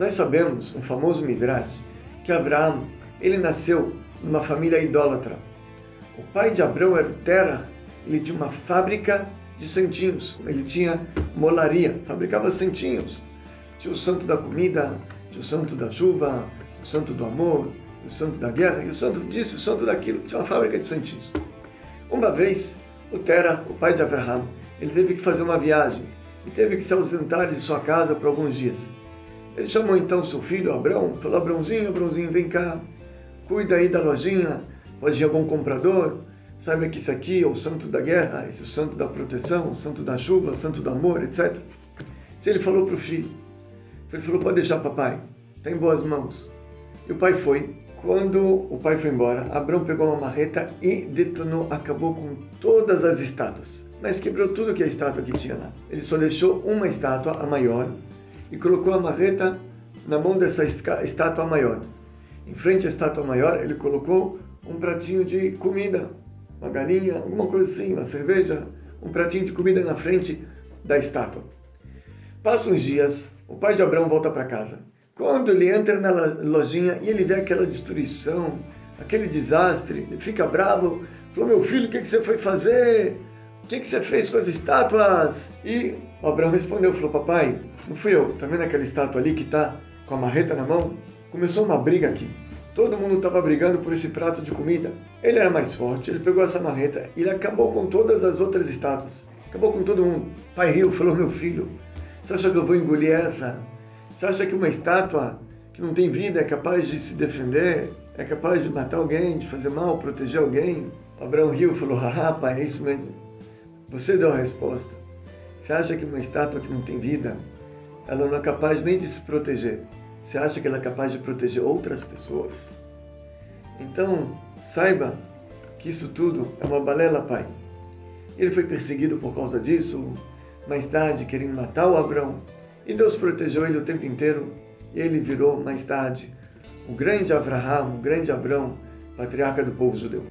Nós sabemos, o famoso Midrash, que Abraão, ele nasceu numa família idólatra. O pai de Abraão era o Terach, ele tinha uma fábrica de santinhos, ele tinha molaria, fabricava santinhos. Tinha o santo da comida, tinha o santo da chuva, o santo do amor, o santo da guerra, e o santo disso, o santo daquilo. Tinha uma fábrica de santinhos. Uma vez, o Terach, o pai de Avraham, ele teve que fazer uma viagem e teve que se ausentar de sua casa por alguns dias. Ele chamou então seu filho, Abraão, falou: Abraãozinho, vem cá, cuida aí da lojinha, pode ir algum comprador, saiba que isso aqui é o santo da guerra, esse é o santo da proteção, o santo da chuva, o santo do amor, etc. Se ele falou para o filho, ele falou: pode deixar, papai, está em boas mãos. E o pai foi. Quando o pai foi embora, Abraão pegou uma marreta e detonou, acabou com todas as estátuas. Mas quebrou tudo que a estátua que tinha lá. Ele só deixou uma estátua, a maior, e colocou a marreta na mão dessa estátua maior. Em frente à estátua maior, ele colocou um pratinho de comida, uma galinha, alguma coisa assim, uma cerveja, um pratinho de comida na frente da estátua. Passam uns dias, o pai de Abraão volta para casa. Quando ele entra na lojinha e ele vê aquela destruição, aquele desastre, ele fica bravo, falou: meu filho, o que você foi fazer? O que você fez com as estátuas? E o Abraão respondeu, falou: papai, não fui eu, tá vendo aquela estátua ali que tá com a marreta na mão? Começou uma briga aqui, todo mundo estava brigando por esse prato de comida. Ele era mais forte, ele pegou essa marreta e ele acabou com todas as outras estátuas, acabou com todo mundo. O pai riu, falou: meu filho, você acha que eu vou engolir essa? Você acha que uma estátua que não tem vida é capaz de se defender? É capaz de matar alguém, de fazer mal, proteger alguém? Abraão riu e falou: haha, pai, é isso mesmo. Você deu a resposta. Você acha que uma estátua que não tem vida, ela não é capaz nem de se proteger? Você acha que ela é capaz de proteger outras pessoas? Então, saiba que isso tudo é uma balela, pai. Ele foi perseguido por causa disso. Mais tarde, querendo matar o Abraão. E Deus protegeu ele o tempo inteiro, e ele virou, mais tarde, o grande Avraham, o grande Abrão, patriarca do povo judeu.